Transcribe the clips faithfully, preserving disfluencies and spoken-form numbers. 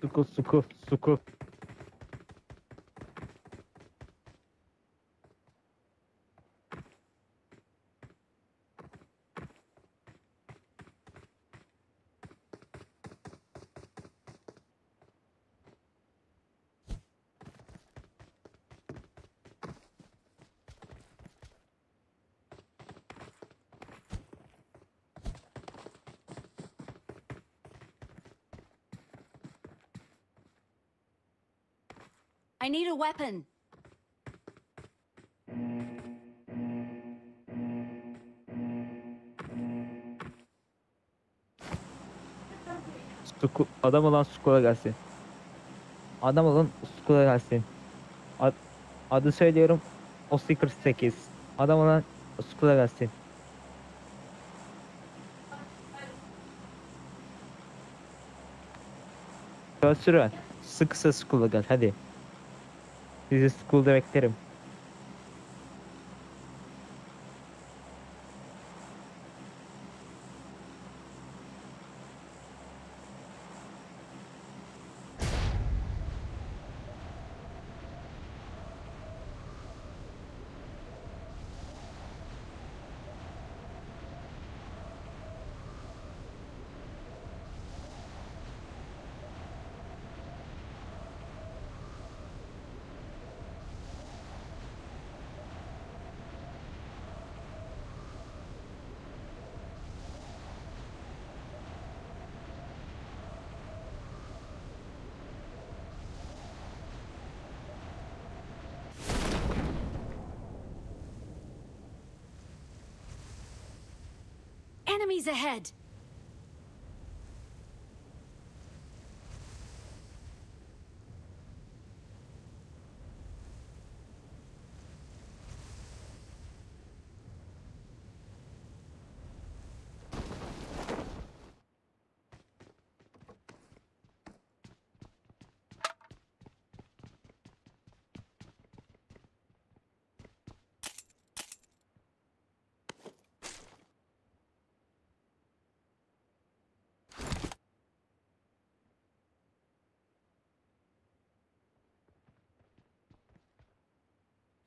Suku suku suku. I need a weapon. Suku, adam olan Suku'ya gelsin. Adam olan Suku'ya gelsin. Ad, adı söylüyorum. O Seeker sekiz. Adam olan Suku'ya gelsin. Sözsürün. Sıkısa Suku'ya gel. Hadi. Sizi school'da beklerim. Enemies ahead.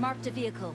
Marked a vehicle.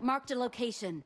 Marked a location.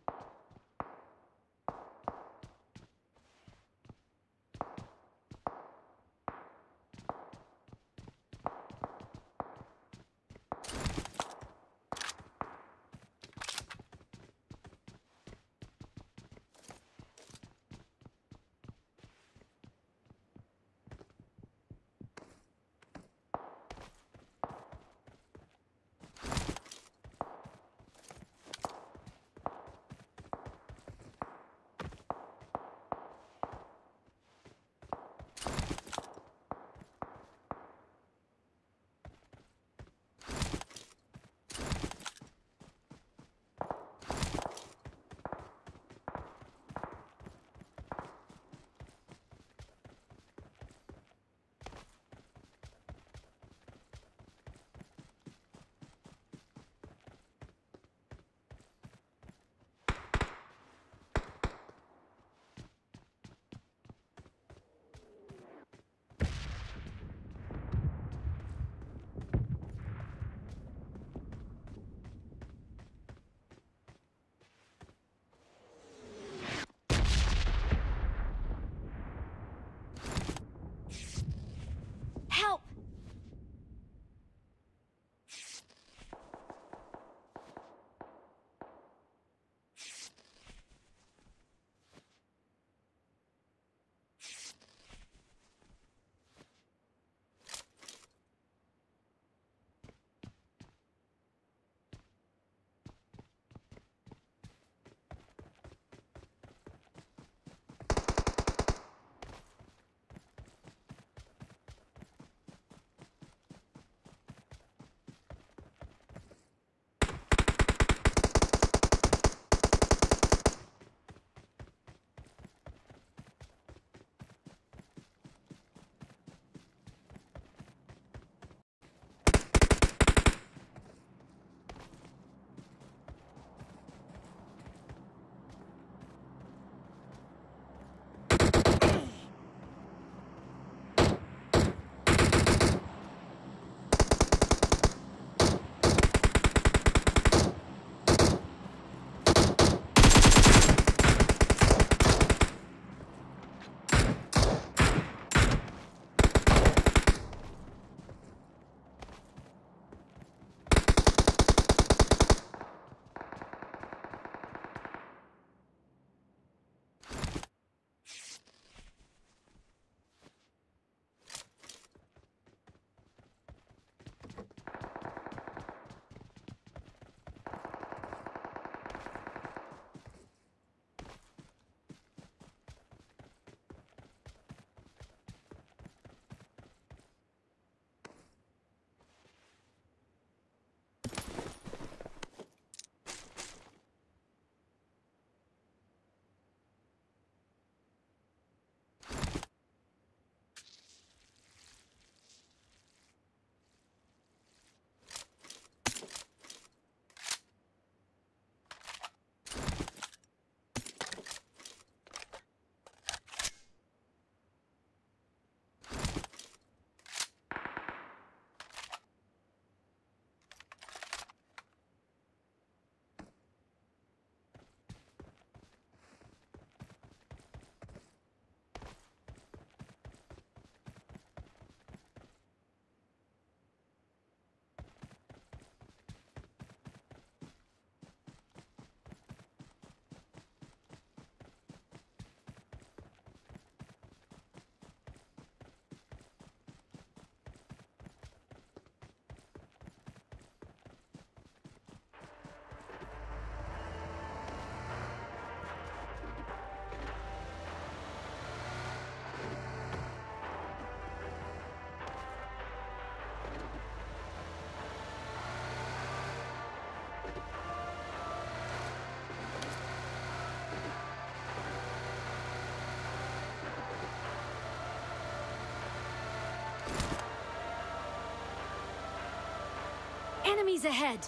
Enemies ahead!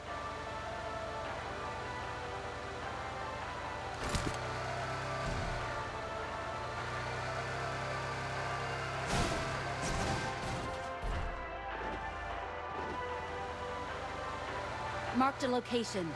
Marked a location.